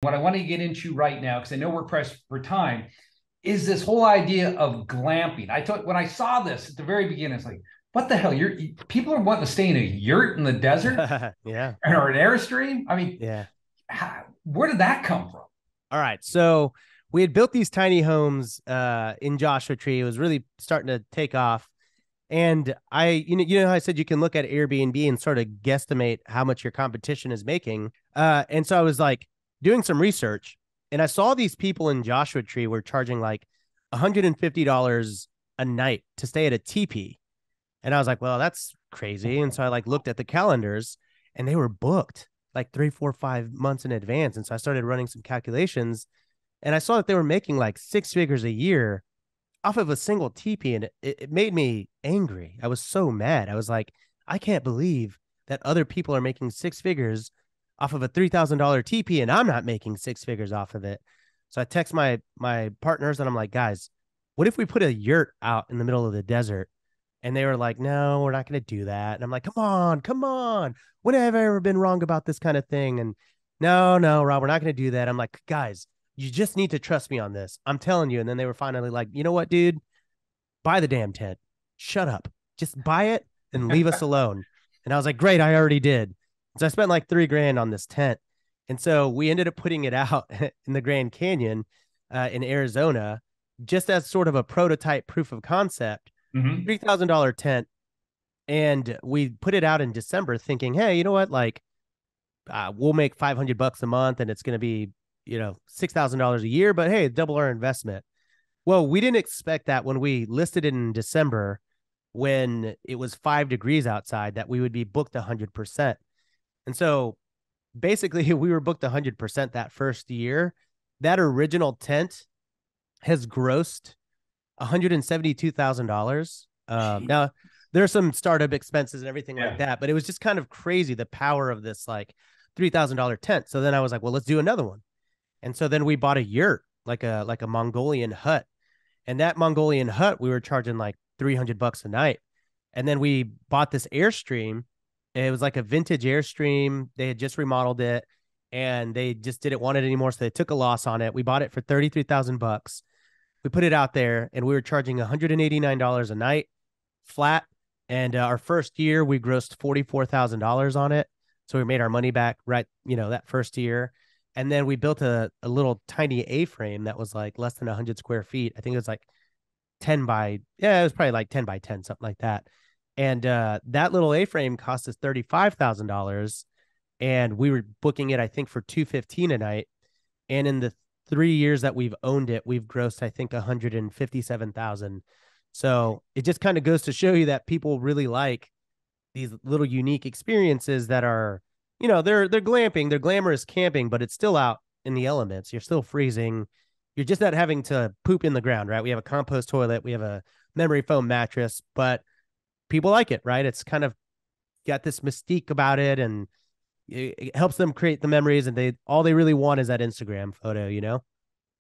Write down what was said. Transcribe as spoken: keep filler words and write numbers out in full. What I want to get into right now, because I know we're pressed for time, is this whole idea of glamping. I took when I saw this at the very beginning, it's like, what the hell? You're people are wanting to stay in a yurt in the desert, yeah, or an Airstream. I mean, yeah, how, where did that come from? All right, so we had built these tiny homes uh, in Joshua Tree. It was really starting to take off, and I, you know, you know how I said you can look at Airbnb and sort of guesstimate how much your competition is making, uh, and so I was like doing some research, and I saw these people in Joshua Tree were charging like one hundred fifty dollars a night to stay at a teepee. And I was like, well, that's crazy. And so I like looked at the calendars and they were booked like three, four, five months in advance. And so I started running some calculations and I saw that they were making like six figures a year off of a single teepee. And it, it made me angry. I was so mad. I was like, I can't believe that other people are making six figures off of a three thousand dollar teepee, and I'm not making six figures off of it. So I text my my partners, and I'm like, guys, what if we put a yurt out in the middle of the desert? And they were like, no, we're not going to do that. And I'm like, come on, come on. When have I ever been wrong about this kind of thing? And no, no, Rob, we're not going to do that. I'm like, guys, you just need to trust me on this. I'm telling you. And then they were finally like, you know what, dude? Buy the damn tent. Shut up. Just buy it and leave us alone. And I was like, great, I already did. So I spent like three grand on this tent. And so we ended up putting it out in the Grand Canyon uh, in Arizona, just as sort of a prototype proof of concept, mm-hmm. three thousand dollar tent. And we put it out in December thinking, hey, you know what? Like uh, we'll make five hundred bucks a month and it's going to be, you know, six thousand dollars a year, but hey, double our investment. Well, we didn't expect that when we listed it in December, when it was five degrees outside, that we would be booked one hundred percent. And so basically we were booked one hundred percent that first year. That original tent has grossed one hundred seventy-two thousand dollars. Um, now there are some startup expenses and everything yeah. like that, but it was just kind of crazy, the power of this like three thousand dollar tent. So then I was like, well, let's do another one. And so then we bought a yurt, like a like a Mongolian hut. And that Mongolian hut, we were charging like three hundred bucks a night. And then we bought this Airstream. It was like a vintage Airstream. They had just remodeled it and they just didn't want it anymore. So they took a loss on it. We bought it for thirty-three thousand bucks. We put it out there and we were charging one hundred eighty-nine dollars a night flat. And uh, our first year we grossed forty-four thousand dollars on it. So we made our money back, right? You know, that first year. And then we built a, a little tiny A-frame that was like less than one hundred square feet. I think it was like ten by, yeah, it was probably like ten by ten, something like that. And uh, that little A-frame cost us thirty-five thousand dollars, and we were booking it, I think, for two hundred fifteen dollars a night. And in the three years that we've owned it, we've grossed, I think, one hundred fifty-seven thousand dollars. So it just kind of goes to show you that people really like these little unique experiences that are, you know, they're they're glamping, they're glamorous camping, but it's still out in the elements. You're still freezing. You're just not having to poop in the ground, right? We have a compost toilet. We have a memory foam mattress, but people like it, right? It's kind of got this mystique about it, and it helps them create the memories. And they all they really want is that Instagram photo, you know?